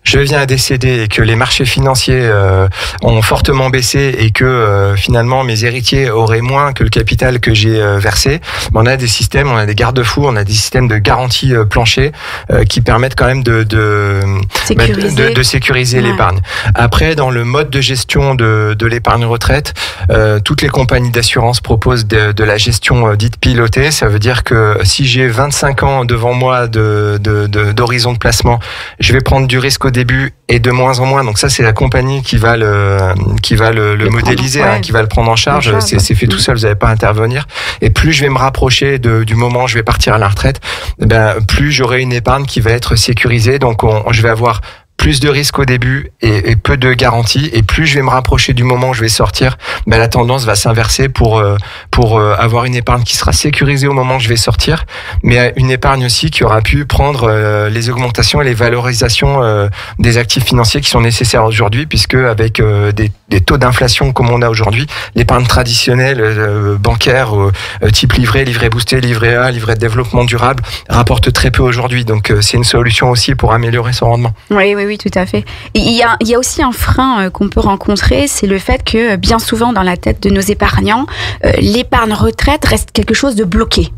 je viens à décéder et que les marchés financiers euh, ont fortement baissé et que euh, finalement mes héritiers auraient moins que le capital que j'ai euh, versé, bah, on a des systèmes, on a des garde-fous, on a des systèmes de garantie euh, plancher euh, qui permettent quand même de, de sécuriser, bah, de, de sécuriser ouais. l'épargne. Après, dans le mode de gestion de, de l'épargne retraite, euh, toutes les compagnies d'assurance proposent de, de la gestion euh, dite pilotée. Ça veut dire que si j'ai vingt-cinq ans devant moi de, de, de, d'horizon de placement, je vais prendre du risque au début et de moins en moins. Donc ça, c'est la compagnie qui va le, qui va le, le, le modéliser, prendre, ouais. hein, qui va le prendre en charge. C'est, c'est fait tout seul, vous n'avez pas à intervenir. Et plus je vais me rapprocher de, du moment où je vais partir à la retraite, ben, plus j'aurai une épargne qui va être sécurisée. Donc on, je vais avoir plus de risques au début et, et peu de garanties. Et plus je vais me rapprocher du moment où je vais sortir, ben la tendance va s'inverser pour, euh, pour euh, avoir une épargne qui sera sécurisée au moment où je vais sortir, mais une épargne aussi qui aura pu prendre euh, les augmentations et les valorisations euh, des actifs financiers qui sont nécessaires aujourd'hui, puisque avec euh, des, des taux d'inflation comme on a aujourd'hui, l'épargne traditionnelle euh, bancaire euh, type livret, livret boosté, livret A, livret de développement durable, rapporte très peu aujourd'hui. Donc euh, c'est une solution aussi pour améliorer son rendement. Oui, oui, oui. Oui, tout à fait. Il y a, il y a aussi un frein euh, qu'on peut rencontrer, c'est le fait que bien souvent dans la tête de nos épargnants, euh, l'épargne retraite reste quelque chose de bloqué.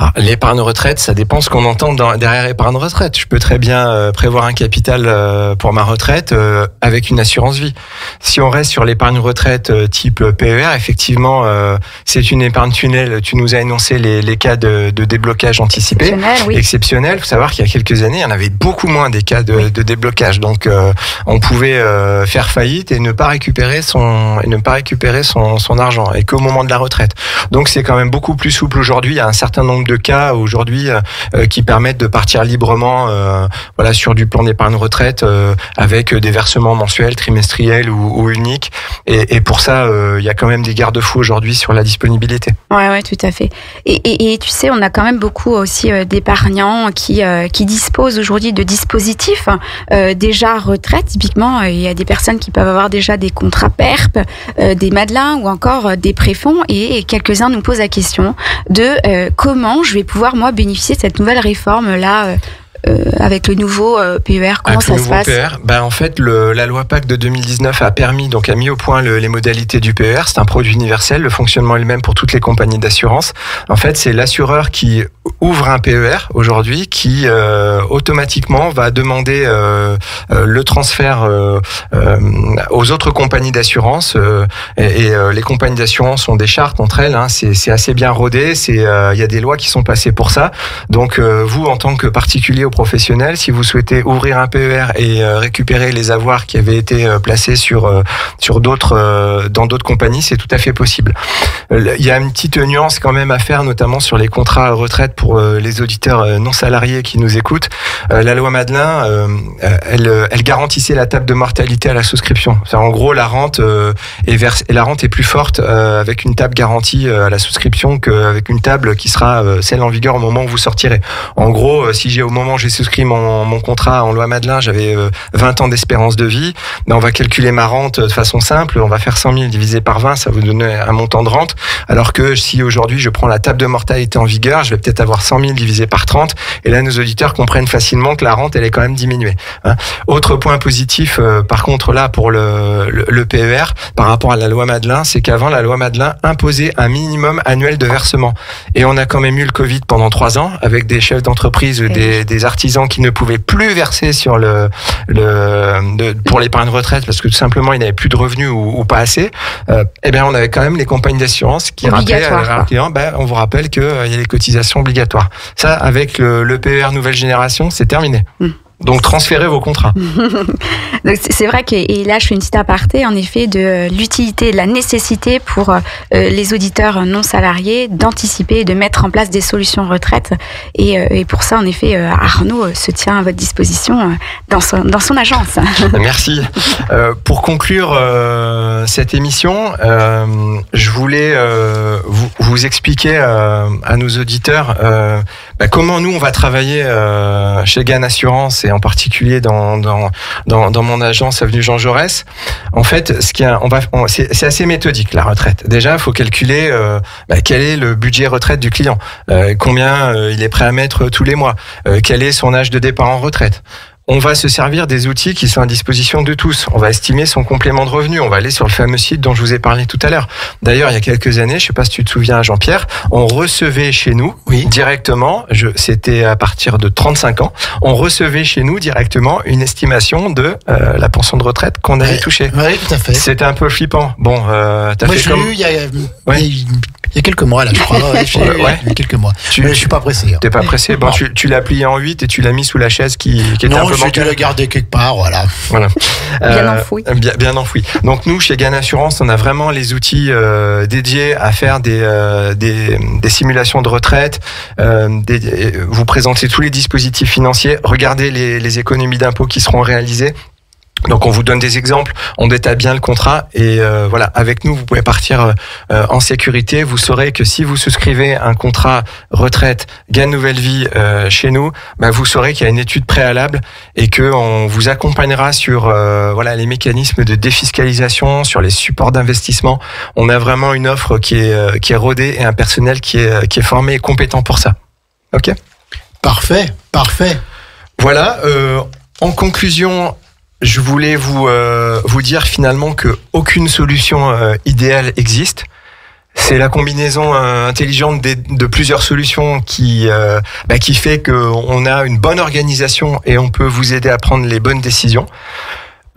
Ah, l'épargne retraite, ça dépend ce qu'on entend dans, derrière épargne retraite. Je peux très bien euh, prévoir un capital euh, pour ma retraite euh, avec une assurance vie. Si on reste sur l'épargne retraite euh, type P E R, effectivement, euh, c'est une épargne tunnel. Tu nous as énoncé les, les cas de, de déblocage anticipé. Exceptionnel, oui. Exceptionnel. Il faut savoir qu'il y a quelques années, il y en avait beaucoup moins des cas de, oui. de déblocage. Donc, euh, on pouvait euh, faire faillite et ne pas récupérer son, et ne pas récupérer son, son argent et qu'au moment de la retraite. Donc, c'est quand même beaucoup plus souple aujourd'hui. Il y a un certain nombre de cas aujourd'hui euh, qui permettent de partir librement euh, voilà, sur du plan d'épargne retraite euh, avec des versements mensuels, trimestriels ou, ou uniques. Et, et pour ça, il euh, y a quand même des garde-fous aujourd'hui sur la disponibilité. Oui, ouais, tout à fait. Et, et, et tu sais, on a quand même beaucoup aussi euh, d'épargnants qui, euh, qui disposent aujourd'hui de dispositifs euh, déjà retraite. Typiquement, il euh, y a des personnes qui peuvent avoir déjà des contrats PERP, euh, des Madelin ou encore euh, des préfonds. Et, et quelques-uns nous posent la question de euh, comment je vais pouvoir, moi, bénéficier de cette nouvelle réforme-là euh, euh, avec le nouveau euh, P E R. Comment avec ça le nouveau se passe P E R, ben, en fait, le, la loi PAC de deux mille dix-neuf a permis, donc a mis au point le, les modalités du P E R. C'est un produit universel, le fonctionnement est le même pour toutes les compagnies d'assurance. En fait, c'est l'assureur qui ouvre un P E R aujourd'hui qui euh, automatiquement va demander euh, euh, le transfert euh, euh, aux autres compagnies d'assurance euh, et, et euh, les compagnies d'assurance ont des chartes entre elles, hein, c'est, c'est assez bien rodé, il euh, y a des lois qui sont passées pour ça. Donc euh, vous en tant que particulier ou professionnel, si vous souhaitez ouvrir un P E R et euh, récupérer les avoirs qui avaient été euh, placés sur, euh, sur d'autres, euh, dans d'autres compagnies, c'est tout à fait possible. Il euh, y a une petite nuance quand même à faire, notamment sur les contrats retraite pour les auditeurs non salariés qui nous écoutent, la loi Madelin, elle, elle garantissait la table de mortalité à la souscription. C'est-à-dire en gros, la rente est verse, la rente est plus forte avec une table garantie à la souscription qu'avec une table qui sera celle en vigueur au moment où vous sortirez. En gros, si j'ai au moment où j'ai souscrit mon, mon contrat en loi Madelin, j'avais vingt ans d'espérance de vie, on va calculer ma rente de façon simple, on va faire cent mille divisé par vingt, ça va vous donner un montant de rente, alors que si aujourd'hui je prends la table de mortalité en vigueur, je vais peut-être avoir avoir cent mille divisé par trente, et là nos auditeurs comprennent facilement que la rente elle est quand même diminuée. Hein. Autre point positif euh, par contre là pour le, le, le P E R par rapport à la loi Madelin, c'est qu'avant la loi Madelin imposait un minimum annuel de versement, et on a quand même eu le Covid pendant trois ans avec des chefs d'entreprise, oui. des, des artisans qui ne pouvaient plus verser sur le, le, le pour l'épargne retraite parce que tout simplement ils n'avaient plus de revenus ou, ou pas assez. Euh, et bien on avait quand même les compagnies d'assurance qui rappelaient à leurs clients, ben, on vous rappelle qu'il euh, y a les cotisations obligatoires. Ça, avec le, le P E R nouvelle génération, c'est terminé. Mmh. Donc, transférez vos contrats. Donc, c'est vrai que, et là, je fais une petite aparté, en effet, de l'utilité, de la nécessité pour euh, les auditeurs non salariés d'anticiper et de mettre en place des solutions retraite. Et, euh, et pour ça, en effet, euh, Arnaud se tient à votre disposition euh, dans, son, dans son agence. Merci. Euh, pour conclure euh, cette émission, euh, je voulais euh, vous, vous expliquer euh, à nos auditeurs euh, bah, comment nous, on va travailler euh, chez GAN Assurance et en particulier dans dans dans, dans mon agence avenue Jean Jaurès. En fait, ce qui on va on, c'est, c'est assez méthodique la retraite. Déjà, il faut calculer euh, bah, quel est le budget retraite du client, euh, combien euh, il est prêt à mettre tous les mois, euh, quel est son âge de départ en retraite. On va se servir des outils qui sont à disposition de tous. On va estimer son complément de revenu. On va aller sur le fameux site dont je vous ai parlé tout à l'heure. D'ailleurs, il y a quelques années, je ne sais pas si tu te souviens, Jean-Pierre, on recevait chez nous oui. directement, je, c'était à partir de trente-cinq ans, on recevait chez nous directement une estimation de euh, la pension de retraite qu'on avait ouais, touchée. Oui, tout à fait. C'était un peu flippant. Bon, euh, t'as Moi, fait je comme... l'ai eu il y a... Ouais. Il y a quelques mois, là, je crois. Ouais, je, ouais. Il y a quelques mois. Tu, mais je suis pas pressé. T'es pas pressé. Bon, tu, tu l'as plié en huit et tu l'as mis sous la chaise qui, qui était non, un peu manquée. Non, j'ai dû la garder quelque part, voilà. voilà. Euh, bien enfoui. Bien, bien enfoui. Donc, nous, chez GAN Assurance, on a vraiment les outils euh, dédiés à faire des, euh, des, des simulations de retraite. Euh, des, vous présentez tous les dispositifs financiers. Regardez les, les économies d'impôts qui seront réalisées. Donc on vous donne des exemples, on détaille bien le contrat et euh, voilà, avec nous vous pouvez partir euh, en sécurité. Vous saurez que si vous souscrivez un contrat retraite GAN Nouvelle Vie euh, chez nous, bah, vous saurez qu'il y a une étude préalable et que on vous accompagnera sur euh, voilà les mécanismes de défiscalisation, sur les supports d'investissement. On a vraiment une offre qui est euh, qui est rodée et un personnel qui est qui est formé et compétent pour ça. Ok. Parfait, parfait. Voilà. Euh, en conclusion. Je voulais vous euh, vous dire finalement que aucune solution euh, idéale existe. C'est la combinaison euh, intelligente des, de plusieurs solutions qui euh, bah, qui fait que on a une bonne organisation et on peut vous aider à prendre les bonnes décisions.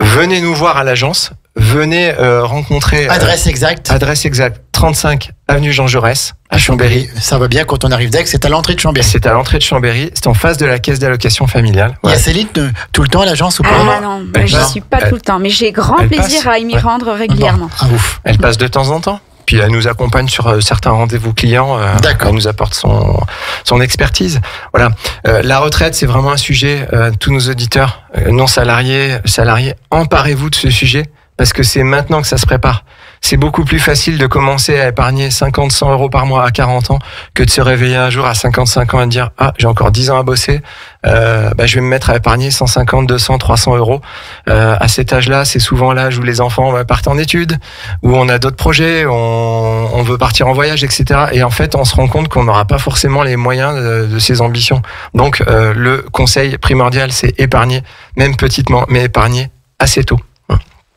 Venez nous voir à l'agence. Venez euh, rencontrer. Adresse euh, exacte. Adresse exacte. trente-cinq avenue Jean Jaurès à Chambéry. Ça va bien quand on arrive d'Aix. C'est à l'entrée de Chambéry. C'est à l'entrée de Chambéry. C'est en face de la caisse d'allocation familiale. Ouais. Il y a Céline tout le temps à l'agence ou pas? Ah non, elle je ne suis pas elle, tout le temps, mais j'ai grand elle plaisir passe. à m'y ouais. rendre régulièrement. Bon. Ah, ouf. Elle passe de temps en temps. Puis elle nous accompagne sur euh, certains rendez-vous clients. Euh, elle nous apporte son son expertise. Voilà. Euh, la retraite, c'est vraiment un sujet. Euh, tous nos auditeurs, euh, non salariés, salariés, emparez-vous de ce sujet parce que c'est maintenant que ça se prépare. C'est beaucoup plus facile de commencer à épargner cinquante, cent euros par mois à quarante ans que de se réveiller un jour à cinquante-cinq ans et de dire « Ah, j'ai encore dix ans à bosser, euh, bah, je vais me mettre à épargner cent cinquante, deux cents, trois cents euros. Euh, » À cet âge-là, c'est souvent l'âge où les enfants bah, partent en études, où on a d'autres projets, on, on veut partir en voyage, et cetera. Et en fait, on se rend compte qu'on n'aura pas forcément les moyens de, de ses ambitions. Donc, euh, le conseil primordial, c'est épargner, même petitement, mais épargner assez tôt.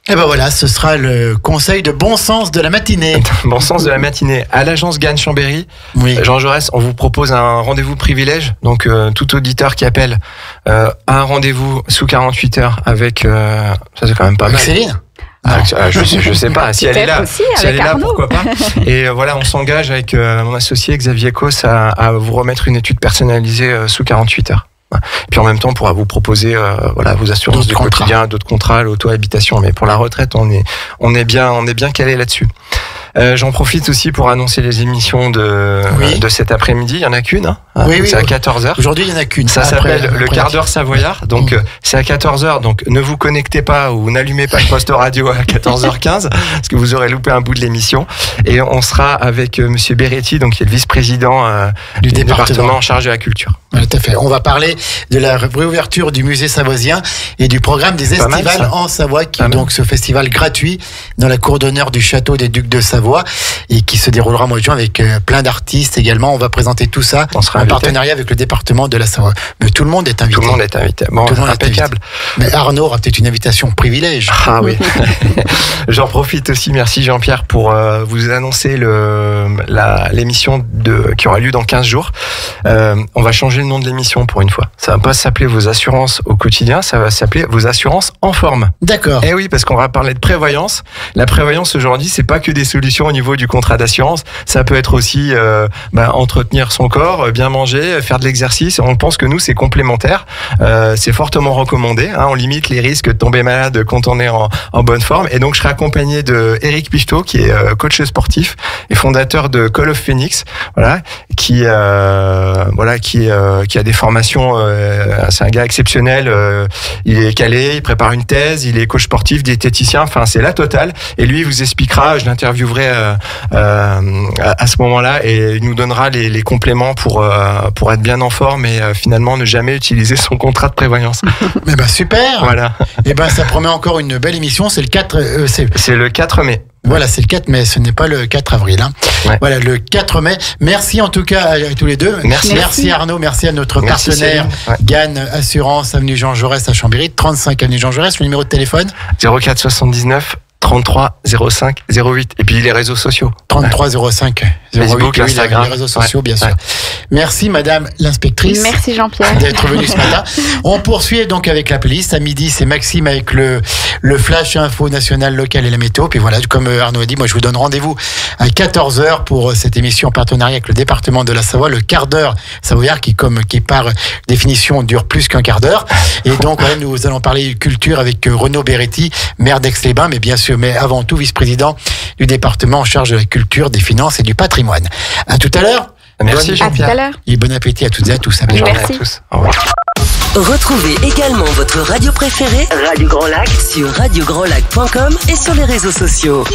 Et ben voilà, ce sera le conseil de bon sens de la matinée. Bon sens de la matinée. À l'agence GAN Chambéry, oui. Jean Jaurès, on vous propose un rendez-vous privilège. Donc, euh, tout auditeur qui appelle euh, un rendez-vous sous quarante-huit heures avec... Euh, ça, c'est quand même pas mal. Céline ? Ah, je, sais, je sais pas, si elle est là, aussi, si elle est là, pourquoi pas. Et voilà, on s'engage avec euh, mon associé Xavier Cos à, à vous remettre une étude personnalisée euh, sous quarante-huit heures. Et puis en même temps, on pourra vous proposer euh, voilà, vos assurances du quotidien, d'autres contrats, l'auto-habitation. Mais pour la retraite, on est, on est bien, on est bien calé là-dessus. Euh, j'en profite aussi pour annoncer les émissions de, oui. de cet après-midi. Il n'y en a qu'une, hein. Oui, oui, c'est oui. à quatorze heures. Aujourd'hui, il n'y en a qu'une. Ça après, s'appelle après le quart d'heure savoyard. Donc, oui. euh, c'est à quatorze heures. Donc, ne vous connectez pas ou n'allumez pas le poste radio à quatorze heures quinze, parce que vous aurez loupé un bout de l'émission. Et on sera avec euh, Monsieur Beretti, donc, qui est le vice-président euh, du, du département. département en charge de la culture. Voilà, tout à fait. On va parler de la réouverture du musée savoisien et du programme des pas estivales mal, en Savoie, qui ah est donc ce festival gratuit dans la cour d'honneur du château des ducs de Savoie. Et qui se déroulera au mois de juin avec plein d'artistes également. On va présenter tout ça en invité. Partenariat avec le département de la Savoie. Mais tout le monde est invité. Tout le monde est invité. Bon, tout le monde impeccable. Est invité. Mais Arnaud aura peut-être une invitation privilège. Ah oui. J'en profite aussi. Merci Jean-Pierre pour euh, vous annoncer le, la, l'émission de, qui aura lieu dans quinze jours. Euh, on va changer le nom de l'émission pour une fois. Ça va pas s'appeler Vos assurances au quotidien. Ça va s'appeler Vos assurances en forme. D'accord. Eh oui, parce qu'on va parler de prévoyance. La prévoyance aujourd'hui, c'est pas que des solutions au niveau du contrat d'assurance. Ça peut être aussi euh, bah, entretenir son corps, bien manger, faire de l'exercice. On pense que nous, c'est complémentaire. Euh, c'est fortement recommandé. Hein, on limite les risques de tomber malade quand on est en, en bonne forme. Et donc, je serai accompagné de Éric Pichot, qui est euh, coach sportif et fondateur de Call of Phoenix, voilà, qui, euh, voilà, qui, euh, euh, qui a des formations, euh, c'est un gars exceptionnel, euh, il est calé, il prépare une thèse, il est coach sportif, diététicien, enfin c'est la totale, et lui il vous expliquera, je l'interviewerai euh, euh, à, à ce moment-là, et il nous donnera les, les compléments pour, euh, pour être bien en forme et euh, finalement ne jamais utiliser son contrat de prévoyance. Mais bah super. Voilà. Et bah ça promet encore une belle émission, c'est le quatre euh, c'est le quatre mai. Voilà, c'est le quatre mai, ce n'est pas le quatre avril. Hein. Ouais. Voilà, le quatre mai. Merci en tout cas à tous les deux. Merci, merci Arnaud, merci à notre merci partenaire ouais. GAN Assurance, avenue Jean Jaurès à Chambéry, trente-cinq avenue Jean Jaurès. Le numéro de téléphone zéro quatre soixante-dix-neuf trente-trois zéro cinq zéro huit. Et puis les réseaux sociaux. trente-trois zéro cinq zéro huit. Facebook, Instagram. Les réseaux sociaux, ouais. bien sûr. Ouais. Merci madame l'inspectrice. Merci Jean-Pierre. D'être venue ce matin. On poursuit donc avec la playlist. À midi, c'est Maxime avec le, le flash info national, local et la météo. Puis voilà, comme Arnaud a dit, moi je vous donne rendez-vous à quatorze heures pour cette émission en partenariat avec le département de la Savoie, le quart d'heure savoyard qui, comme, qui par définition dure plus qu'un quart d'heure. Et donc ouais, nous allons parler culture avec Renaud Beretti, maire d'Aix-les-Bains, mais bien sûr, mais avant tout vice-président du département en charge de la culture, des finances et du patrimoine. À tout à l'heure. Merci bonne... Jean-Pierre. Et bon appétit à toutes et à tous. À bonne journée à tous. Au revoir. Retrouvez également votre radio préférée, Radio Grand Lac, sur radio grand lac point com et sur les réseaux sociaux.